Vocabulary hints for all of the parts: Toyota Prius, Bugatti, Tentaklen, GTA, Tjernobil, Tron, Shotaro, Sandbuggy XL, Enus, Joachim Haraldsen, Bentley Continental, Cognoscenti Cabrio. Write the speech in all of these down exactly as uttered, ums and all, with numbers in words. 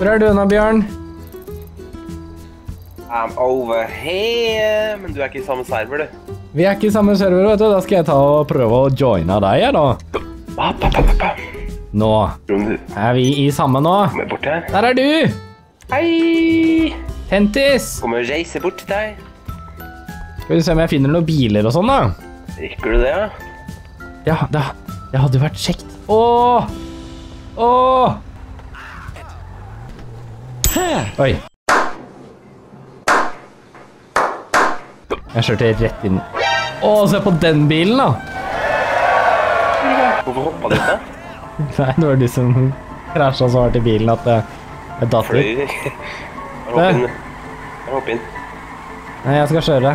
Hvor er du nå, Bjørn? I'm over here, men du er ikke i samme server, du. Vi er ikke i samme server, vet du. Da skal jeg ta og prøve å joine deg, jeg, da. Pa, pa, pa, pa. Nå. Er vi i samme nå? Kom bort her. Der er du! Hei! Tentis! Kommer og reiser bort til deg. Skal vi se om jeg finner noen biler og sånn, da? Rikker du det, da? Ja, da. Det hadde vært kjekt. Åh! Åh! Oi. Jeg kjørte rett inn. Åh, se på den bilen, da! Hvorfor hoppet dette? Nei, det var de som krasja så hardt i bilen at jeg datt ut. Hopp inn. Hopp inn. Nei, jeg skal kjøre.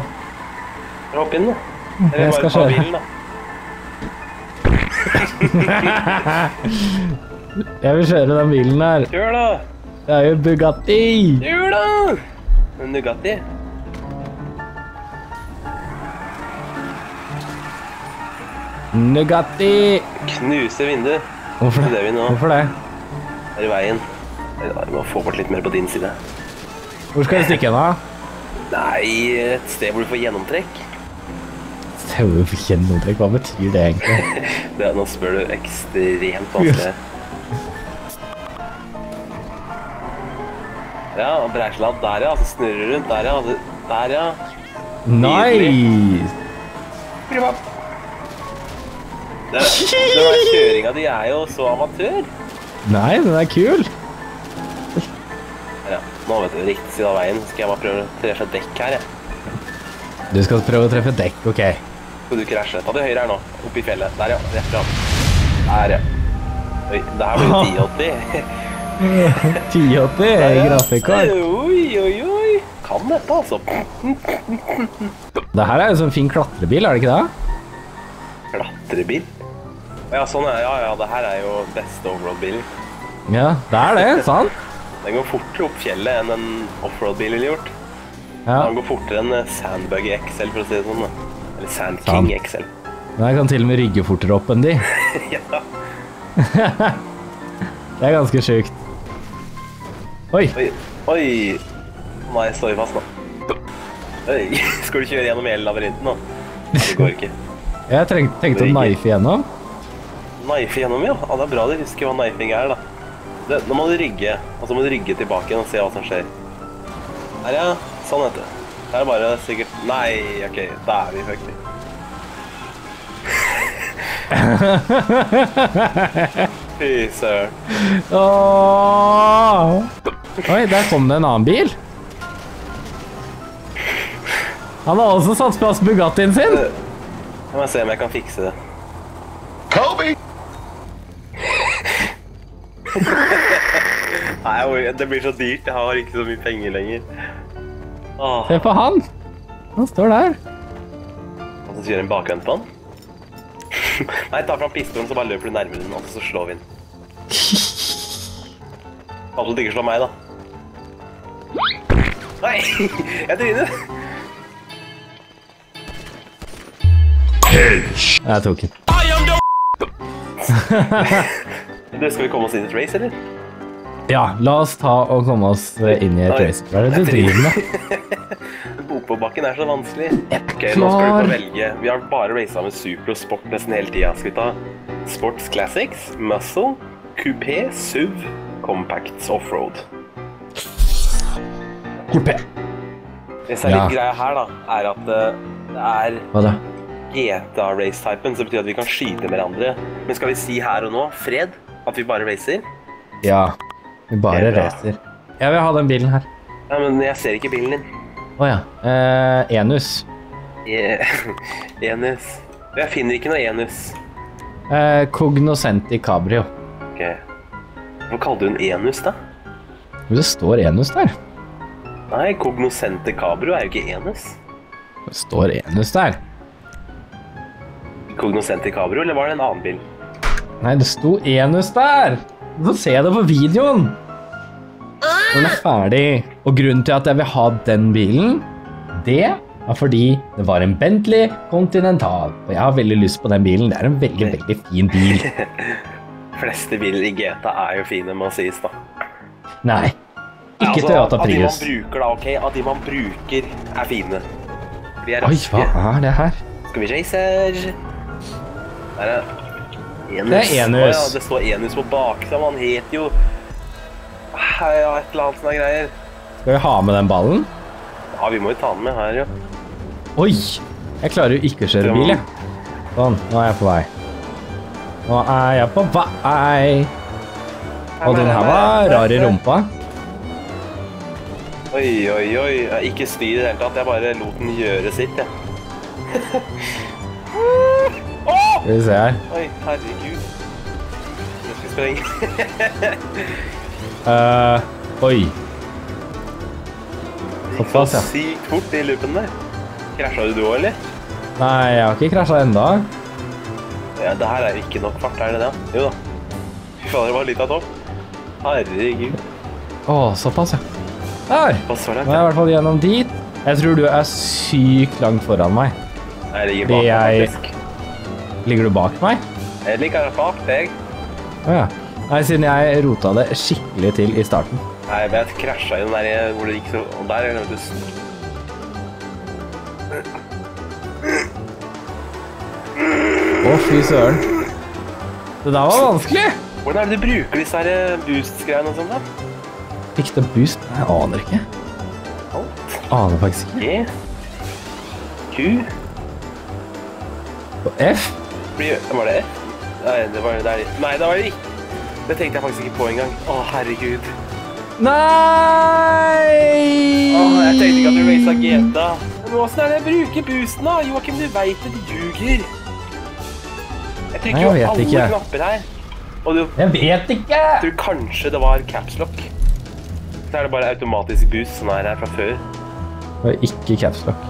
Hopp inn, da. Eller jeg bare ta bilen, da. Jeg vil kjøre den bilen her. Kjør da! Det er jo Bugatti! Kjør da! En Bugatti? Bugatti! Knuse vinduet. Hvorfor det? Det Hvorfor det? Det er i veien. Vi må få bort litt mer på din side. Hvor skal du stikke da? Nei, et sted hvor du får gjennomtrekk. Et sted hvor du får gjennomtrekk? Hva betyr det egentlig? Det er, nå spør du ekstremt vanskelig. Ja, breisladd der ja, så snurrer rundt der ja, der ja. Nice! Prøv opp! Den der kjøringa di er jo så amatør. Nei, den er kul. Ja, nå vet du riktig siden av veien. Skal jeg bare prøve å treffe dekk her, jeg. Du skal prøve å treffe dekk, ok. Skal du krasje? Ta det høyre her nå, oppe i fjellet. Der ja, rett fram. Der ja. Oi, det her blir jo ti åtti. ti åtti grafikkort. Oi, oi, oi. Kan dette altså. Det her er jo sånn fin klatrebil, er det ikke det? Klatrebil? Ja, sånn er det. Ja, ja, det her er jo beste offroad-bilen. Ja, det er det, sant? Den går fortere opp fjellet enn en offroad-bil ville gjort. Ja. Den går fortere enn Sandbuggy X L, for å si det sånn. Eller Sand King Sand. X L. Den her kan til og med rygge fortere opp enn de. Ja. Det er ganske sykt. Oi! Oi! Oi. Nei, jeg står fast nå. Oi. Skal du kjøre gjennom hele labyrinten nå? Det går ikke. Jeg tenkte, tenkte å knife igjennom. Knife igjennom, ja. Ja, det er bra du husker hva knifing er, da. Det, nå må du rygge, og så må du rygge tilbake igjen og se hva som skjer. Her, ja. Sånn heter det. Her er bare sikkert... Nei, ok. Da er vi faktisk. Fy søren. Åh! Oi, der kom det en annen bil. Han har også satt plass Bugattien sin. La meg se om jeg kan fikse det. Kobe! Nei, det blir så dyrt. Jeg har ikke så mye penger lenger. Åh. Se på han! Han står der. Og så kjører en bakvendt på han. Nei, ta fram pistolen, så bare løper du nærmere den, og så slår vi den. Absolutt ikke slå meg, da. Nei, jeg tryner. Jeg tok den. Du, skal vi komme oss inn i et race, eller? Ja, la oss ta og komme oss inn i et race. Hva er det du driver med? Bokpåbakken er så vanskelig. Ok, nå skal du velge. Vi har bare racet med Super og Sport nesten hele tiden. Skal vi ta Sports Classics, Muscle, Coupé, S U V, Compacts, Offroad. Coupé. Det som er litt greia her da, er at det er... Hva da? G T A-race-typen, så betyr at vi kan skyte med andre. Men skal vi si her og nå, fred, at vi bare racer? Ja, vi bare racer. Jeg vil ha den bilen her. Ja, men jeg ser ikke bilen din. Åja, eh, Enus. Enus. Jeg finner ikke noe Enus. Eh, Cognoscenti Cabrio. Ok. Hva kaller du en Enus da? Men det står Enus der. Nei, Cognoscenti Cabrio er jo ikke Enus. Det står Enus der. Cognoscenti Cabrio, eller var det en annen bil? Nei, det sto Enus der! Så ser jeg det på videoen! Den er ferdig. Og grunnen til at jeg vil ha den bilen, det er fordi det var en Bentley Continental. Og jeg har veldig lyst på den bilen. Det er en veldig, veldig fin bil. Fleste biler i G T A er jo fine, må sies da. Nei. Ikke altså, Toyota Prius. At de man bruker da, ok? At de man bruker er fine. De er Oi, hva er det her? Skal vi chaser? Der er Enus. Det er Enus. Å, ja, det står Enus på baksiden, man heter jo... Ja, ja, et eller annet sånne greier. Skal vi ha med den ballen? Ja, vi må jo ta den med her, jo. Oi! Jeg klarer jo ikke å kjøre bil, jeg. Sånn, nå er jeg på vei. Nå er jeg på vei. Og den her var rar i rumpa. Oi, oi, oi. Ikke styr i det hele tatt. Jeg bare lot den gjøre sitt, jeg. Åh! Skal vi se her. Oi, herregud. Jeg skal sprenge. uh, oi. Såpass, ja. Det gikk så sykt fort i lupen der. Krasja du, eller? Nei, jeg har ikke krasja enda. Ja, det her er ikke nok fart, er det det? Jo da. Fy faen, det var litt av topp. Herregud. Åh, såpass, ja. Der! Nå er jeg i hvert fall gjennom dit. Jeg tror du er sykt langt foran meg. Nei, jeg ligger bak meg, faktisk. Ligger du bak meg? Jeg ligger bak deg. Åja. Nei, siden jeg rota det skikkelig til i starten. Nei, jeg vet, krasja i den der, hvor det gikk så... Og der, jeg glemte å... Å, fy søren. Det der var vanskelig. Hvordan er det du bruker disse her boost-greiene og sånt da? Fikk det boost? Jeg aner ikke. Alt. Aner faktisk ikke. G. Q. Og F. Var det F? Nei, det var det der. Nei, det var det ikke. Det tenkte jeg faktisk ikke på engang. Å, herregud. Nei! Å, jeg tenkte ikke at du racet G T A. Men hvordan er det jeg bruker boosten da? Joakim, du vet at du duger. Jeg trykker jo alle ikke. Knapper her. Og du, jeg vet ikke! Jeg tror kanskje det var caps lock. Så er det bare automatisk boost som er her fra før. Det var ikke caps lock.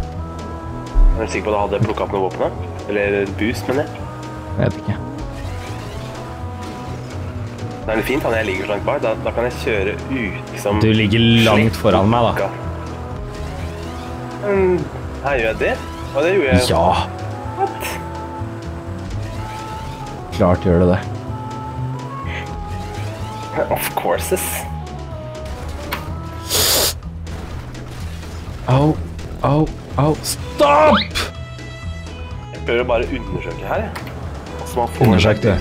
Er du sikker på at du hadde plukket opp noen våpen? Eller boost, mener jeg? Jeg vet ikke. Det er litt fint, han jeg ligger så langt bak. Da, da kan jeg kjøre ut som... Du ligger langt foran meg, da. Mm, her gjør jeg det. Og det gjorde jeg. Ja. What? Klart gjør det det. Of courses. Au, au, au. Stopp! Jeg prøver å bare undersøke her, jeg. Undersøk det.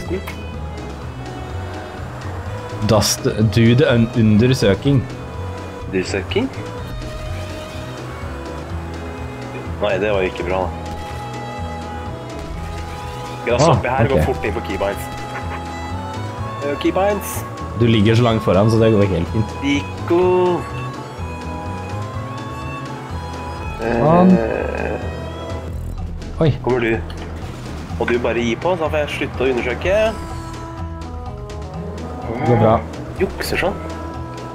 Dust, do the undersøking. Undersøking? Nei, det var ikke bra da. Da stopper jeg her og går fort inn på keybinds. Keybinds. Du ligger så langt foran, så det går ikke helt fint. Diko. Sånn. Oi. Kommer du. Og du bare gir på, så får jeg slutte å undersøke. Det går bra. Jukser sånn.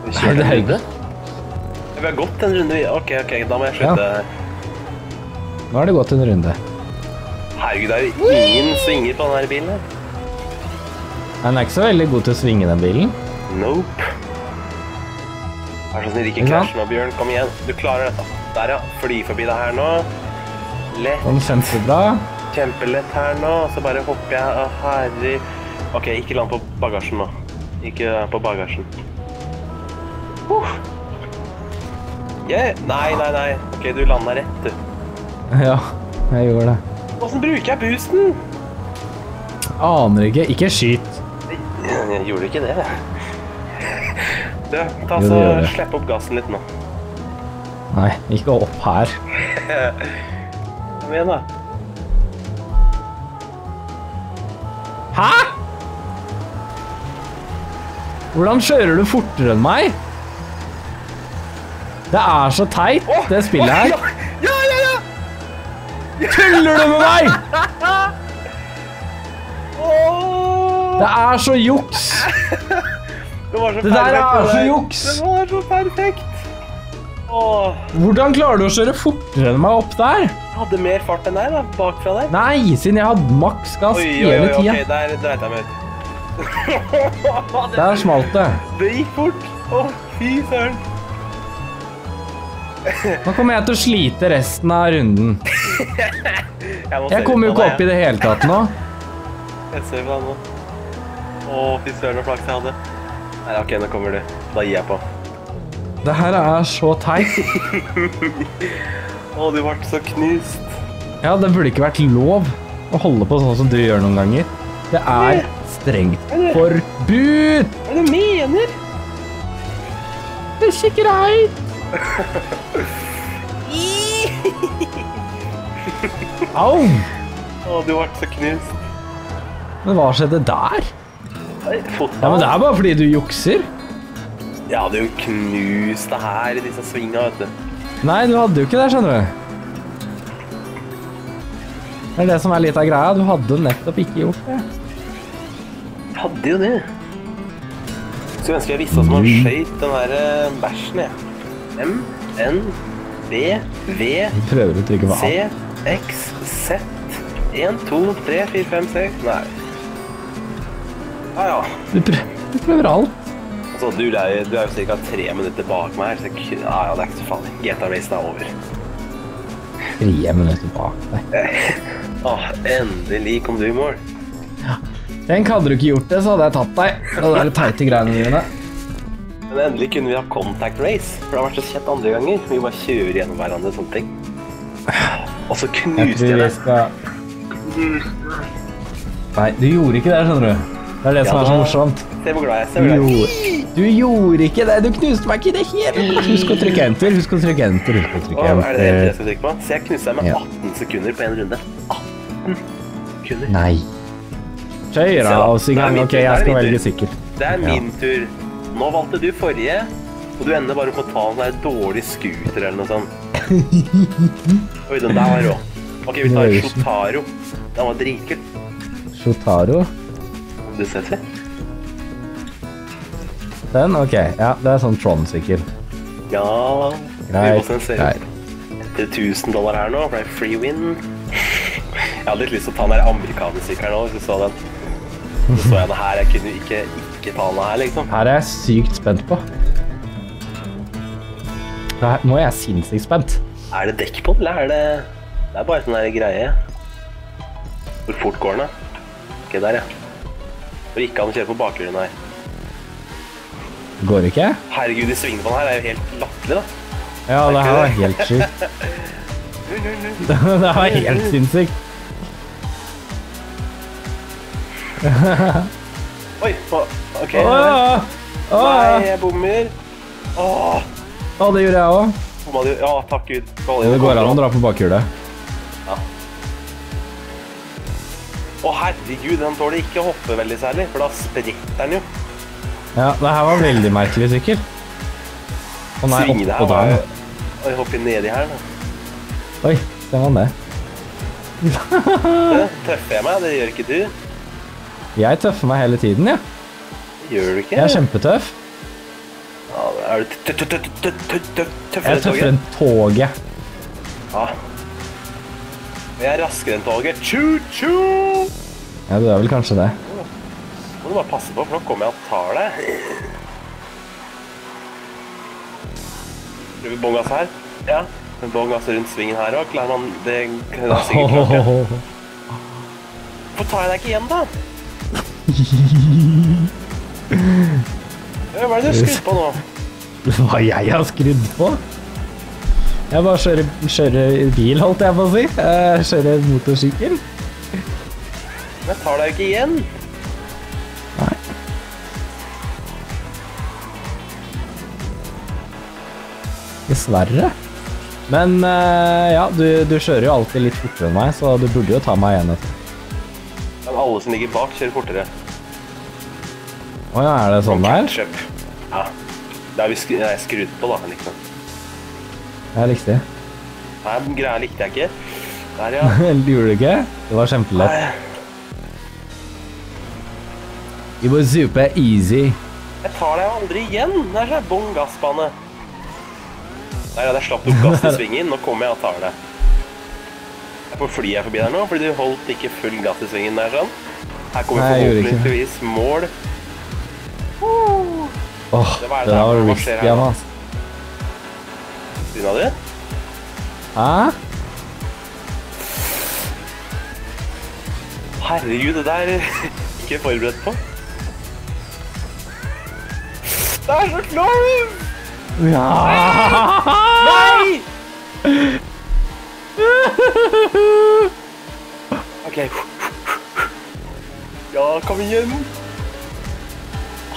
Nei, det er det. Vi har gått en runde. Ok, ok, da må jeg slutte. Nå har det gått en runde. Herregud, det er jo ingen svinger på denne bilen. Den er ikke så veldig god til å svinge, den bilen. Nope. Vær så snill, ikke krasj nå, Bjørn. Kom igjen. Du klarer dette. Der, ja. Fly forbi deg her nå. Lett. Den kjemper bra. Kjempelett her nå. Så bare hopper jeg. Å, herre. Ok, ikke land på bagasjen nå. Ikke på bagasjen. Uh. Yeah. Nei, nei, nei. Ok, du lander rett, du. Ja, jeg gjorde det. Hvordan bruker jeg boosten? Aner ikke. Ikke skyt. Jeg gjorde ikke det. Du, ta så slipp opp gassen litt nå. Nei, ikke opp her. Kom igjen da. Hæ? Hvordan kjører du fortere enn meg? Det er så teit, det spillet her. Ja, ja, ja! Tuller du med meg? Det er så juks. Det var så perfekt. Det der er så juks. Det var så perfekt. Hvordan klarer du å kjøre fortere enn meg opp der? Jeg hadde mer fart enn deg da, bakfra deg. Nei, siden jeg hadde maks gass hele tiden. Oi, oi, oi, ok, der dreit jeg meg ut. Der smalt det. Det gikk fort. Å, fy søren. Nå kommer jeg til å slite resten av runden. Jeg kommer jo ikke opp i det hele tatt nå. Jeg ser på deg nå. Åh, fy søren og flaks jeg hadde. Nei, ok, nå kommer du. Da gir jeg på. Det her er så teit. Åh, du ble så knust. Ja, det burde ikke vært lov å holde på sånn som du gjør noen ganger. Det er strengt forbud! Hva er det du mener? Det er ikke greit. Au! Åh, du ble så knust. Men hva skjedde der? Fotball. Ja, men det er bare fordi du jukser. Ja, du knuste det her i disse svingene, vet du. Nei, du hadde jo ikke det, skjønner du. Det er det som er litt av greia. Du hadde nettopp ikke gjort det. Jeg hadde jo det. Så ønsker jeg visste at man skjøt den her bæsjen, jeg. M, N, B, V, C, X, Z, en, to, tre, fire, fem, seks, nei. Ah, ja. Du prøver, du prøver alt. Altså, du, er, du er jo cirka tre minutter bak meg her, så jeg, ah, ja, det er ikke så farlig. G T A-racen er over. Tre minutter bak deg. Åh, endelig kom du i mål. Ja. Tenk, hadde du ikke gjort det, så hadde jeg tatt deg. Og det er litt teite greiene mine. Men endelig kunne vi ha contact race, for det har vært så kjent andre ganger. Vi bare kjører gjennom hverandre og sånne ting. Og så knuste jeg det. Skal... Nei, du gjorde ikke det, skjønner du. Det er det ja, som er så morsomt. Se hvor glad jeg ser. Du, du gjorde ikke det. Du knuste meg ikke i det hele. Husk å trykke enter. Husk å trykke enter. Husk å trykke enter. Åh, er det det jeg skal trykke på? Så jeg knuste deg med ja. atten sekunder på en runde. atten sekunder. Nei. Kjøyra oss i gang. Ok, jeg skal velge sikkert. Det er min tur. Nå valgte du forrige, og du ender bare på å ta en sånn dårlig scooter eller noe sånt. Oi, den der var rå. Ok, vi tar Shotaro. Den var dritkul. Shotaro? Du ser det. Den? Ok, ja, det er sånn Tron-sikker. Ja, greit, greit. Etter tusen dollar her nå, for det er free win. Jeg hadde litt lyst til å ta den der amerikanesikker nå, hvis du så den. Så så jeg den her, jeg kunne ikke, ikke ta den her, liksom. Her er jeg sykt spent på. Her, nå er jeg sinnssykt spent. Er det dekk på den, eller er det... Det er bare sånn der greie. Hvor fort går den, da? Ok, der, ja. For ikke han kjører på bakhjulen her. Går det ikke? Herregud, de svingene på den her er jo helt latterlig, da. Ja, det her var helt sykt. Det her var helt sinnssykt. Oi, ok. Åh! Nei, jeg bommer. Åh! Ja, det gjorde jeg også. Ja, takk Gud. Det går an å dra på bakhjulet. Ja. Å herregud, den tåler ikke å hoppe veldig særlig, for da spretter den jo. Ja, det her var veldig merkelig sikkert. Å nei, opp på der. Oi, hopper nedi her da. Oi, det var det. Tøffer jeg meg, det gjør ikke du. Jeg tøffer meg hele tiden, ja. Gjør du ikke? Jeg er kjempetøff. Ja, er du tøffere enn toget? Jeg er tøffere enn toget. Ja. Vi er raskere enn toget. Tju-tju! Ja, det er vel kanskje det. Må du bare passe på, for nå kommer jeg og tar deg. Prøver vi bongas her? Ja. Bongas rundt svingen her også. Klarer man det? Det er sikkert klart, ja. Hvorfor tar jeg deg ikke igjen, da? Hva er det du har skrudd på nå? Hva jeg har skrudd på? Jeg bare kjører, kjører bil, holdt jeg på å si. Jeg kjører motorsykkel. Men jeg tar deg jo ikke igjen. Nei. Dessverre. Men ja, du, du kjører jo alltid litt fortere enn meg, så du burde jo ta meg igjen etter. Men alle som ligger bak kjører fortere. Å ja, er det sånn der? Ja, det har vi skru, nei, skrudd på da, liksom. Jeg likte det. Nei, den greia likte jeg ikke. Der, ja. Du gjorde det ikke? Det var kjempelett. Det var super easy. Jeg tar deg aldri igjen. Det er sånn bong gassbane. Der, ja, der slapp du gass i svingen. Nå kommer jeg og tar deg. Jeg får fly jeg forbi der nå, fordi du holdt ikke full gass i svingen der, sånn. Her kommer vi forhåpentligvis mål. Åh, oh, det var det der som skjer her nå. Unna du? Hæ? Herregud, det der er ikke forberedt på. Da ist ein Knochen! Ja! Nein! Okay. Ja, komm igjen.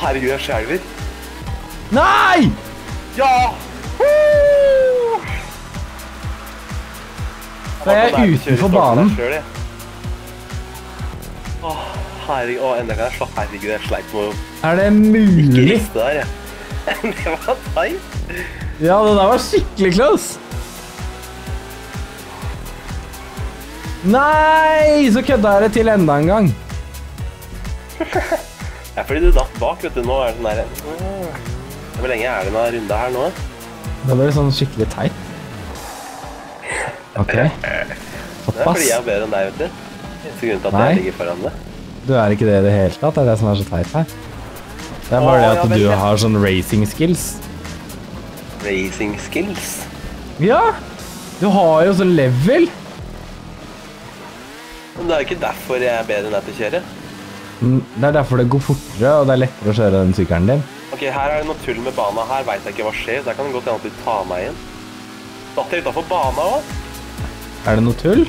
Herregud, jeg skjelver. Nei! Ja! Da er jeg utenfor banen. Åh, herregud. Åh, enda kan jeg slå. Herregud, jeg sleit med å... Er det mulig? Ikke riste der, ja. Det var tight. Ja, det der var skikkelig close. Nei, så kødda jeg det til enda en gang. Ja, fordi du datt bak, vet du. Nå er det sånn der... Hvor lenge er det denne runden her nå? Det ble sånn skikkelig teit. Ok. Såpass. Det er fordi jeg er bedre enn deg, vet du. Det er grunnen til at jeg ligger foran det. Du er ikke det i det hele tatt, det er det som er så teit her. Det er bare det at du har sånn racing skills. Racing skills? Ja, du har jo sånn level. Men det er jo ikke derfor jeg er bedre enn deg til å kjøre. Det er derfor det går fortere, og det er lettere å kjøre den sykkelen din. Ok, her er det noe tull med bana. Her vet jeg ikke hva skjer, så jeg kan godt gjerne at du tar meg igjen. Datt jeg utenfor bana også? Er det noe tull?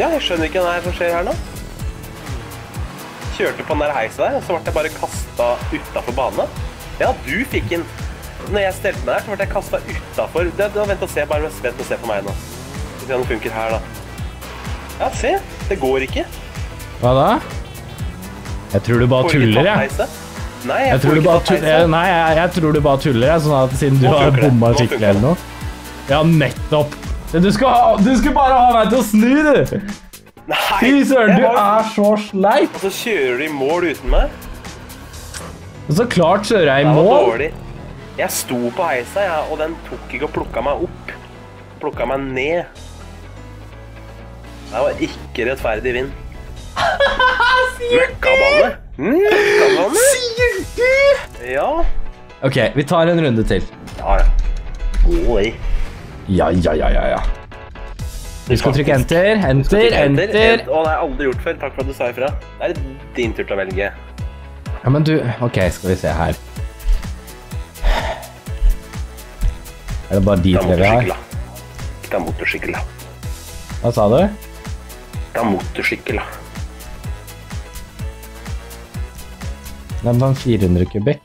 Ja, jeg skjønner ikke hva som skjer her nå. Kjørte på den der heisen der, og så ble jeg bare kastet utenfor bana. Ja, du fikk den. Når jeg stelte meg der, så ble jeg kastet utenfor. Vent og se, bare vent og se på meg nå. Hvis det funker her da. Ja, se. Det går ikke. Hva da? Jeg tror du bare tuller, jeg. Nei, jeg tror du bare tuller, nei, jeg tror du bare tuller, jeg, sånn at siden du har bommet skikkelig eller noe. Ja, nettopp. Du skal, du skal bare ha meg til å snu, du. Nei. Fy søren, du er så sleip. Og så kjører du i mål uten meg. Og så klart kjører jeg i mål. Jeg sto på heisa, jeg, og den tok ikke og plukket meg opp. Plukket meg ned. Det var ikke rettferdig vind. Sier du? Møkkaballe? Sier du? Ja. Ok, vi tar en runde til. Ja, ja. Oi. Ja, ja, ja, ja, ja. Du skal trykke enter, enter, enter. Å, det har jeg aldri gjort før. Takk for at du sa ifra. Det er din tur til å velge. Ja, men du... Ok, skal vi se her. Er det bare de tre vi har? Det er motorsykkel, da. Hva sa du? Det er motorsykkel, da. Det er en fire hundre kubikk.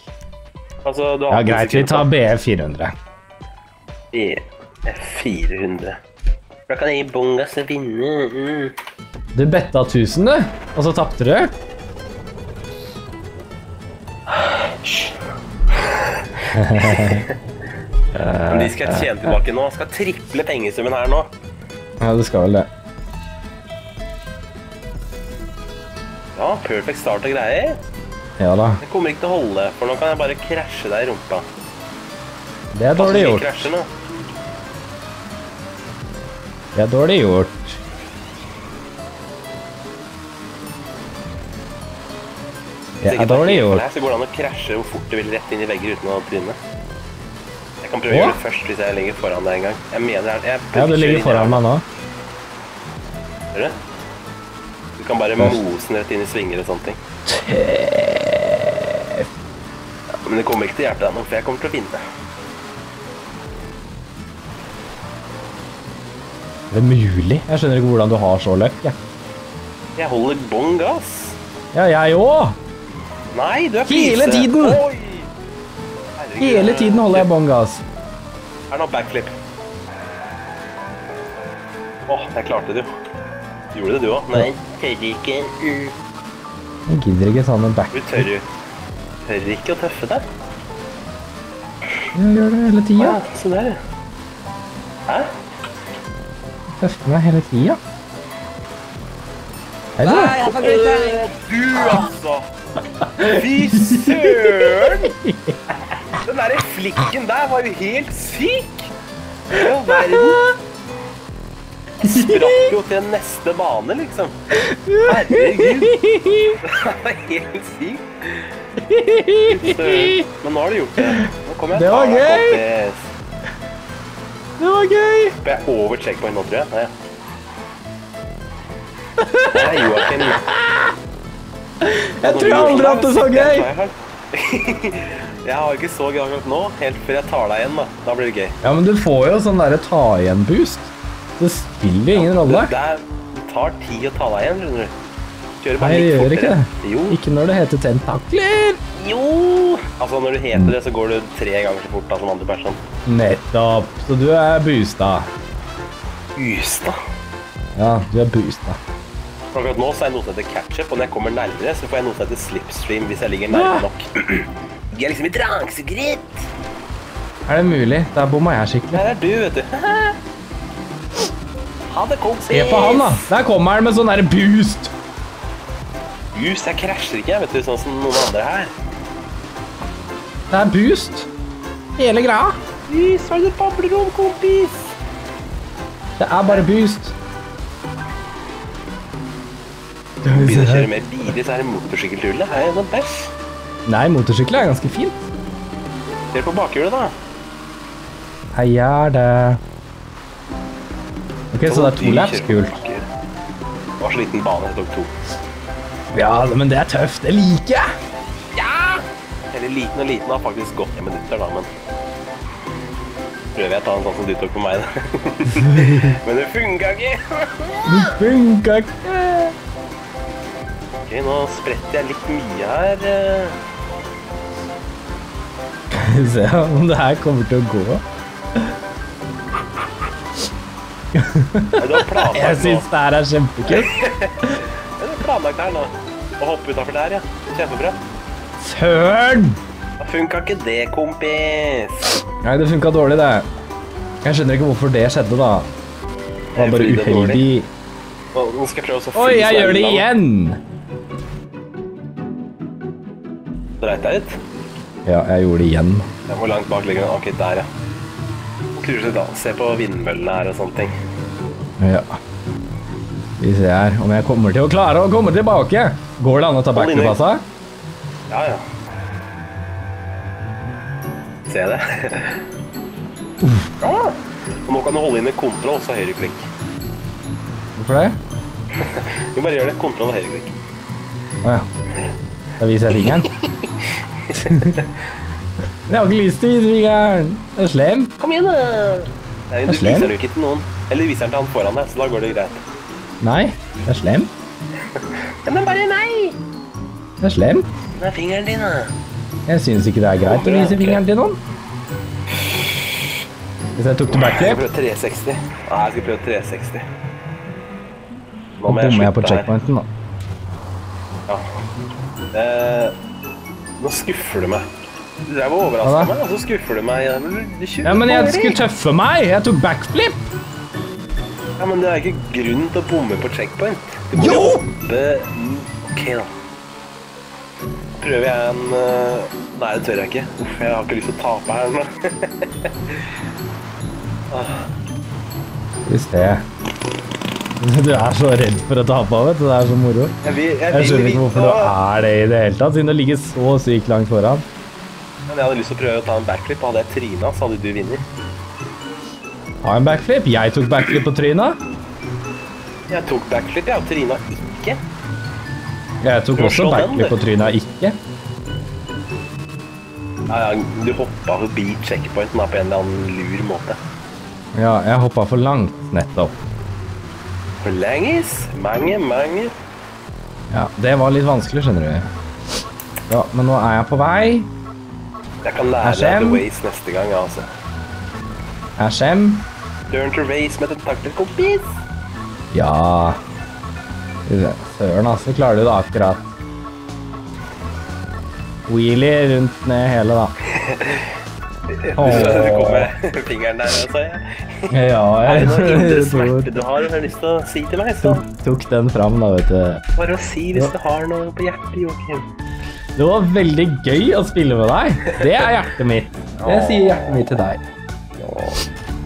Altså, du har ja, greit. Vi tar B F fire hundre. B F fire hundre. Da kan jeg gi bongas og vinne. Mm. Du betta tusen, du. Og så tappte du. Men de skal tjene tilbake nå. Skal triple pengesummen her nå. Ja, det skal vel det. Ja, perfect start og greier. Ja da. Det kommer ikke til å holde, for nå kan jeg bare krasje deg i rumpa. Det er dårlig gjort. Det er dårlig gjort. Det er dårlig gjort. Her, så går det an å krasje hvor fort du vil rett inn i vegger uten å tryne. Jeg kan prøve å gjøre det først hvis jeg ligger foran deg en gang. Jeg mener jeg... jeg ja, du ligger foran meg nå. Hører du? Du kan bare mosen rett inn i svinger og sånne ting. Tøff. Ja, men det kommer ikke til hjertet deg nå, for jeg kommer til å vinne. Det er mulig. Jeg skjønner ikke hvordan du har så løp, jeg. Jeg holder bong gass. Ja, jeg også. Nei, du er prise. Hele tiden. Oi. Hele tiden holder jeg bong gass. Her nå, backflip. Åh, jeg klarte det jo. Gjorde det du også? Nei, tør ikke. Jeg gidder ikke sånn en back. Du tør jo. Tør ikke å tøffe deg. Jeg gjør det hele tiden. Ja, så der. Hæ? Jeg tøffer meg hele tiden. Nei, jeg får greit her. Du altså! Fy søren! Den der flikken der var jo helt syk! Det var verden. Jeg sprakk jo til neste bane, liksom. Herregud. Det var helt sykt. Men nå har du gjort det. Nå kom jeg. Det var gøy. Det var gøy. Jeg er over checkpoint nå, tror jeg. Nei. Nei, Joakim. Jeg tror aldri at det er så gøy. Jeg har ikke så gøy akkurat nå, helt før jeg tar deg igjen da. Da blir det gøy. Ja, men du får jo sånn der ta igjen boost. Det spiller ingen ja, rolle. Det, det tar tid å ta deg igjen, skjønner du. Kjører bare litt fortere. Nei, jeg gjør ikke det. Ikke når det heter Tentaklen. Jo! Altså, når du heter det, så går du tre ganger så fort da, som andre person. Nettopp. Så du er boosta. Boosta? Ja, du er boosta. For akkurat nå så er jeg noe som heter catch-up, og når jeg kommer nærmere, så får jeg noe som heter slipstream hvis jeg ligger nærmere nok. Jeg er liksom i drangsegritt. Er det mulig? Der bommer jeg skikkelig. Der er du, vet du. Ha det, kompis! Se på han da! Der kommer han med sånn der boost! Boost? Jeg krasjer ikke, vet du, sånn som noen andre her. Det er boost! Hele greia! Boost, hva er det babler om, kompis? Det er bare boost! Begynner å kjøre mer biler, så er det motorsykkelhjulet. Er det noen bæsj? Nei, motorsyklet er ganske fint. Ser på bakhjulet da. Hei, er det... Ok, så det er to laps, kult. Det var så liten bane, det tok to. Ja, men det er tøft, det liker jeg! Ja! Eller liten og liten har faktisk gått hjemme ditt der da, men... Prøver jeg å ta en sånn som du tok på meg da. Men det funker ikke! Det funker ikke! Ok, nå spretter jeg litt mye her. Se om det her kommer til å gå. Jeg synes det her er kjempekult. Det er planlagt her nå. Å hoppe utenfor der, ja. Kjempebra. Søren! Det funket ikke det, kompis. Nei, det funket dårlig det. Jeg skjønner ikke hvorfor det skjedde da. Det var bare uheldig. Nå skal jeg prøve å følge. Oi, jeg gjør det igjen! Dreit deg ut? Ja, jeg gjorde det igjen. Jeg må langt bak ligge. Ok, der, ja. Klur seg da. Se på vindmøllene her og sånne ting. Ja. Vi ser her om jeg kommer til å klare å komme tilbake. Går det an å ta back to passa? Ja, ja. Se det. Ja. Og nå kan du holde inn med kontroll, så høyreklikk. Hvorfor det? Du bare gjør det. Kontroll og høyreklikk. Å ja. Da viser jeg fingeren. Jeg har ikke lyst til å vise fingeren. Det er slem. Kom igjen da. Nei, du viser den jo ikke til noen. Eller viser den til han foran deg, så da går det greit. Nei, det er slem. Men bare nei. Det er slem. Det er fingeren din da. Jeg synes ikke det er greit å vise fingeren til noen. Hvis jeg tok tilbake. Jeg skal prøve tre seksti. Nei, jeg skal prøve tre seksti. Nå må jeg slutte her. Ja. Eh... Nå skuffer du meg. Du drev å overraske meg, og så skuffer du meg. Ja, men jeg skulle tøffe meg. Jeg tok backflip. Ja, men det er ikke grunn til å bomme på checkpoint. Du må jo hoppe... Ok, da. Prøver jeg en... Nei, det tør jeg ikke. Uff, jeg har ikke lyst til å tape her nå. Hvis det... Du er så redd for å tape, vet du. Det er så moro. Jeg, vil, jeg, jeg skjønner ikke hvorfor du er det i det hele tatt, siden du ligger så sykt langt foran. Men jeg hadde lyst til å prøve å ta en backflip, og hadde jeg tryna, så hadde du vinner. Ta en backflip? Jeg tok backflip på tryna. Jeg tok backflip, jeg, og tryna ikke. Jeg tok også backflip på tryna ikke. Ja, ja, du hoppet forbi checkpointen da, på en eller annen lur måte. Ja, jeg hoppet for langt nettopp. For lengest. Mange, mange. Ja, det var litt vanskelig, skjønner du. Ja, men nå er jeg på vei. Jeg kan lære deg The Waze neste gang, altså. H M. Learn to race med tentakler, kompis. Ja. Søren, altså. Klarer du det akkurat? Wheelie rundt ned hele, da. Du skjønner du kom med fingeren der, altså. Ja, jeg... Er det noen indre-smerte du har, har lyst til å si til meg, så... Tok den fram da, vet du. Bare å si hvis du har noe på hjertet, Joakim. Det var veldig gøy å spille med deg. Det er hjertet mitt. Det sier hjertet mitt til deg.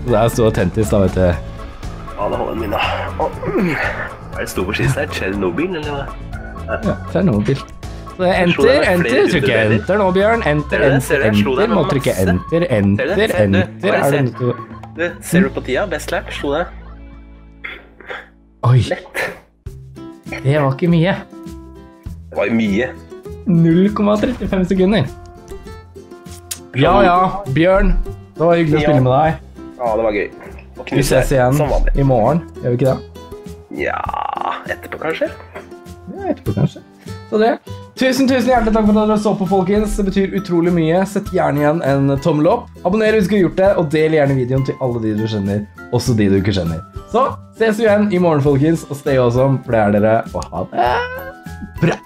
Det er så autentisk da, vet du. Ja, det holder min da. Er det stor på skis der? Tjernobil, eller hva? Ja, Tjernobil. Enter, enter, trykke enter nå, Bjørn. Enter, enter, enter, nå trykke enter, enter, enter. Du, ser du på tida? Best lap, slo det. Oi. Det var ikke mye. Det var mye. null komma trettifem sekunder. Ja, ja, Bjørn. Det var hyggelig å spille med deg. Ja, det var gøy. Vi ses igjen i morgen, gjør vi ikke det? Ja, etterpå kanskje? Ja, etterpå kanskje. Så det. Tusen, tusen hjertelig takk for at dere så på, folkens. Det betyr utrolig mye. Sett gjerne igjen en tommel opp. Abonner hvis du har gjort det, og del gjerne videoen til alle de du kjenner, også de du ikke kjenner. Så, ses vi igjen i morgen, folkens, og stay awesome, for det er dere, og ha det bra!